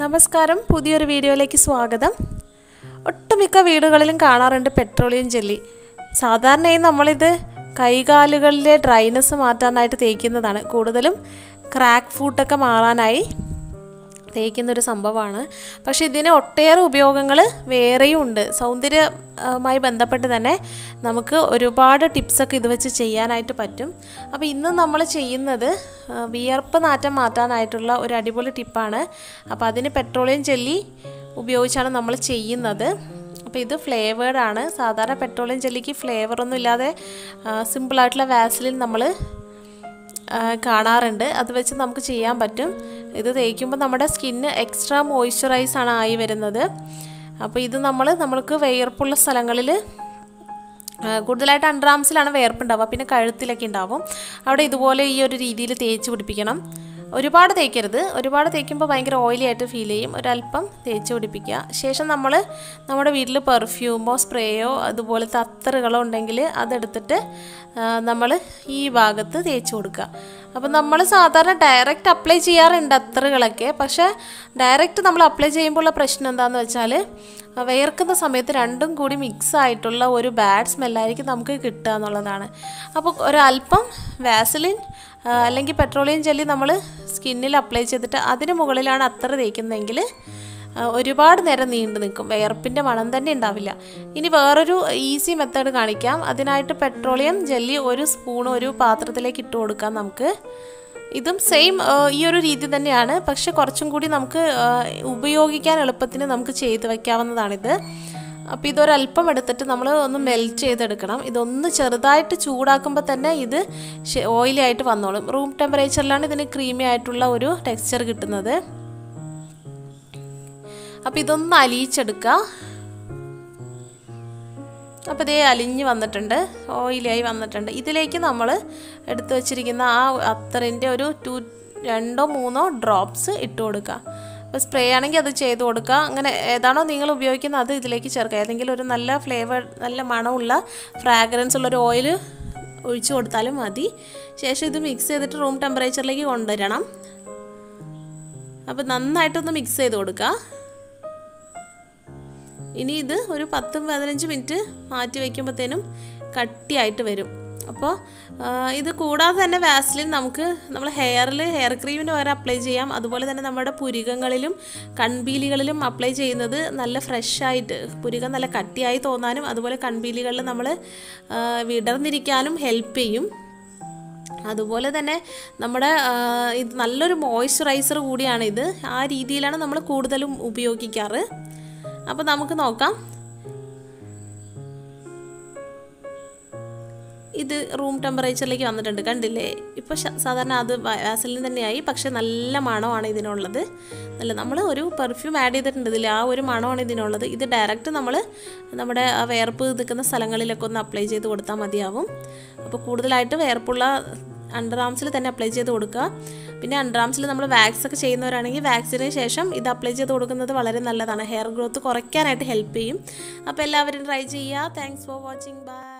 നമസ്കാരം, പുതിയൊരു വീഡിയോയിലേക്ക് സ്വാഗതം. ഒട്ടുമിക്ക വീടുകളിലും കാണാറുണ്ട് പെട്രോളിയം ജെല്ലി. സാധാരണയായി നമ്മളിത് കൈകാലുകളിലെ ഡ്രൈനസ് മാറ്റാനായിട്ട് തേക്കുന്നതാണ്, കൂടുതലും ക്രാക്ക് ഫൂട്ടൊക്കെ മാറാനായി തേക്കുന്നൊരു സംഭവമാണ്. പക്ഷേ ഇതിന് ഒട്ടേറെ ഉപയോഗങ്ങൾ വേറെയും ഉണ്ട്. സൗന്ദര്യമായി ബന്ധപ്പെട്ട് തന്നെ നമുക്ക് ഒരുപാട് ടിപ്സൊക്കെ ഇത് വെച്ച് ചെയ്യാനായിട്ട് പറ്റും. അപ്പോൾ ഇന്ന് നമ്മൾ ചെയ്യുന്നത് വിയർപ്പ് നാറ്റം മാറ്റാനായിട്ടുള്ള ഒരു അടിപൊളി ടിപ്പാണ്. അപ്പോൾ അതിന് പെട്രോളിയം ജെല്ലി ഉപയോഗിച്ചാണ് നമ്മൾ ചെയ്യുന്നത്. അപ്പോൾ ഇത് ഫ്ലേവേഡ് ആണ്. സാധാരണ പെട്രോളിയം ജെല്ലിക്ക് ഫ്ലേവറൊന്നും ഇല്ലാതെ സിമ്പിളായിട്ടുള്ള വാസലിൻ നമ്മൾ കാണാറുണ്ട്. അത് വെച്ച് നമുക്ക് ചെയ്യാൻ പറ്റും. ഇത് തേക്കുമ്പോൾ നമ്മുടെ സ്കിന്ന് എക്സ്ട്രാ മോയ്സ്ചറൈസാണ് ആയി വരുന്നത്. അപ്പോൾ ഇത് നമ്മൾക്ക് വിയർപ്പുള്ള സ്ഥലങ്ങളിൽ, കൂടുതലായിട്ട് അണ്ടർആംസിലാണ് വിയർപ്പുണ്ടാവുക, പിന്നെ കഴുത്തിലൊക്കെ ഉണ്ടാവും. അവിടെ ഇതുപോലെ ഈ ഒരു രീതിയിൽ തേച്ച് പിടിപ്പിക്കണം. ഒരുപാട് തേക്കരുത്, ഒരുപാട് തേക്കുമ്പോൾ ഭയങ്കര ഓയിലി ആയിട്ട് ഫീൽ ചെയ്യും. ഒരല്പം തേച്ച് പിടിപ്പിക്കുക. ശേഷം നമ്മുടെ വീട്ടിൽ പെർഫ്യൂമോ സ്പ്രേയോ അതുപോലത്തെ അത്തറുകളോ ഉണ്ടെങ്കിൽ അതെടുത്തിട്ട് നമ്മൾ ഈ ഭാഗത്ത് തേച്ച് കൊടുക്കുക. അപ്പോൾ നമ്മൾ സാധാരണ ഡയറക്റ്റ് അപ്ലൈ ചെയ്യാറുണ്ട് അത്തറുകളൊക്കെ. പക്ഷേ ഡയറക്റ്റ് നമ്മൾ അപ്ലൈ ചെയ്യുമ്പോഴുള്ള പ്രശ്നം എന്താണെന്ന് വെച്ചാൽ, വിയർക്കുന്ന സമയത്ത് രണ്ടും കൂടി മിക്സ് ആയിട്ടുള്ള ഒരു ബാഡ് സ്മെല്ലായിരിക്കും നമുക്ക് കിട്ടുക എന്നുള്ളതാണ്. അപ്പോൾ ഒരല്പം വാസലിൻ അല്ലെങ്കിൽ പെട്രോളിയം ജെല്ലി നമ്മൾ സ്കിന്നിൽ അപ്ലൈ ചെയ്തിട്ട് അതിന് മുകളിലാണ് അത്തർ തേക്കുന്നതെങ്കിൽ ഒരുപാട് നേരം നീണ്ടു നിൽക്കും, വിയർപ്പിൻ്റെ മണം തന്നെ ഉണ്ടാവില്ല. ഇനി വേറൊരു ഈസി മെത്തേഡ് കാണിക്കാം. അതിനായിട്ട് പെട്രോളിയം ജെല്ലി ഒരു സ്പൂൺ ഒരു പാത്രത്തിലേക്ക് ഇട്ട് കൊടുക്കാം. നമുക്ക് ഇതും സെയിം ഈ ഒരു രീതി തന്നെയാണ്, പക്ഷെ കുറച്ചും കൂടി നമുക്ക് ഉപയോഗിക്കാൻ എളുപ്പത്തിന് നമുക്ക് ചെയ്ത് വയ്ക്കാവുന്നതാണിത്. അപ്പോൾ ഇതൊരല്പം എടുത്തിട്ട് നമ്മൾ ഒന്ന് മെൽറ്റ് ചെയ്തെടുക്കണം. ഇതൊന്ന് ചെറുതായിട്ട് ചൂടാക്കുമ്പോൾ തന്നെ ഇത് ഓയിലി ആയിട്ട് വന്നോളും. റൂം ടെമ്പറേച്ചറിലാണ് ഇതിന് ക്രീമി ആയിട്ടുള്ള ഒരു ടെക്സ്ചർ കിട്ടുന്നത്. അപ്പോൾ ഇതൊന്ന് അലിയിച്ചെടുക്കുക. അപ്പോൾ ഇതേ അലിഞ്ഞ് വന്നിട്ടുണ്ട്, ഓയിലായി വന്നിട്ടുണ്ട്. ഇതിലേക്ക് നമ്മൾ എടുത്തു വച്ചിരിക്കുന്ന ആ അത്തറിൻ്റെ ഒരു രണ്ടോ മൂന്നോ ഡ്രോപ്സ് ഇട്ട് കൊടുക്കുക. അപ്പോൾ സ്പ്രേ ആണെങ്കിൽ അത് ചെയ്ത് കൊടുക്കുക. അങ്ങനെ ഏതാണോ നിങ്ങൾ ഉപയോഗിക്കുന്നത് അത് ഇതിലേക്ക് ചേർക്കുക. ഏതെങ്കിലും ഒരു നല്ല ഫ്ലേവർ, നല്ല മണമുള്ള ഫ്രാഗ്രൻസ് ഉള്ളൊരു ഓയിൽ ഒഴിച്ചു കൊടുത്താലും മതി. ശേഷം ഇത് മിക്സ് ചെയ്തിട്ട് റൂം ടെമ്പറേച്ചറിലേക്ക് കൊണ്ടുവരണം. അപ്പോൾ നന്നായിട്ടൊന്ന് മിക്സ് ചെയ്ത് കൊടുക്കുക. ഇനി ഇത് ഒരു 10-15 മിനിറ്റ് മാറ്റി വയ്ക്കുമ്പോഴത്തേനും കട്ടിയായിട്ട് വരും. അപ്പോൾ ഇത് കൂടാതെ തന്നെ വാസലിൻ നമ്മൾ ഹെയറിൽ, ഹെയർ ക്രീമിന് വരെ അപ്ലൈ ചെയ്യാം. അതുപോലെ തന്നെ നമ്മുടെ പുരികങ്ങളിലും കൺപീലികളിലും അപ്ലൈ ചെയ്യുന്നത് നല്ല ഫ്രഷായിട്ട്, പുരികം നല്ല കട്ടിയായി തോന്നാനും അതുപോലെ കൺപീലികളിൽ നമ്മൾ വിടർന്നിരിക്കാനും ഹെൽപ്പ് ചെയ്യും. അതുപോലെ തന്നെ നമ്മുടെ ഇത് നല്ലൊരു മോയ്സ്ചറൈസർ കൂടിയാണിത്. ആ രീതിയിലാണ് നമ്മൾ കൂടുതലും ഉപയോഗിക്കാറ്. അപ്പോൾ നമുക്ക് നോക്കാം. ഇത് റൂം ടെമ്പറേച്ചറിലേക്ക് വന്നിട്ടുണ്ട്, കണ്ടില്ലേ? ഇപ്പോൾ സാധാരണ അത് വാസലിൻ തന്നെയായി, പക്ഷേ നല്ല മണമാണ് ഇതിനുള്ളത്. നല്ല നമ്മൾ ഒരു പെർഫ്യൂം ആഡ് ചെയ്തിട്ടുണ്ട് ഇതിൽ, ആ ഒരു മണമാണ് ഇതിനുള്ളത്. ഇത് ഡയറക്റ്റ് നമ്മൾ നമ്മുടെ വിയർപ്പ് നിൽക്കുന്ന സ്ഥലങ്ങളിലൊക്കെ ഒന്ന് അപ്ലൈ ചെയ്ത് കൊടുത്താൽ മതിയാവും. അപ്പോൾ കൂടുതലായിട്ട് വിയർപ്പുള്ള അണ്ടർആംസിൽ തന്നെ അപ്ലൈ ചെയ്ത് കൊടുക്കുക. പിന്നെ അണ്ടർആംസിൽ നമ്മൾ വാക്സ് ഒക്കെ ചെയ്യുന്നവരാണെങ്കിൽ വാക്സിന് ശേഷം ഇത് അപ്ലൈ ചെയ്ത് കൊടുക്കുന്നത് വളരെ നല്ലതാണ്. ഹെയർ ഗ്രോത്ത് കുറയ്ക്കാനായിട്ട് ഹെൽപ്പ് ചെയ്യും. അപ്പോൾ എല്ലാവരും ട്രൈ ചെയ്യുക. Thanks for watching. ബൈ.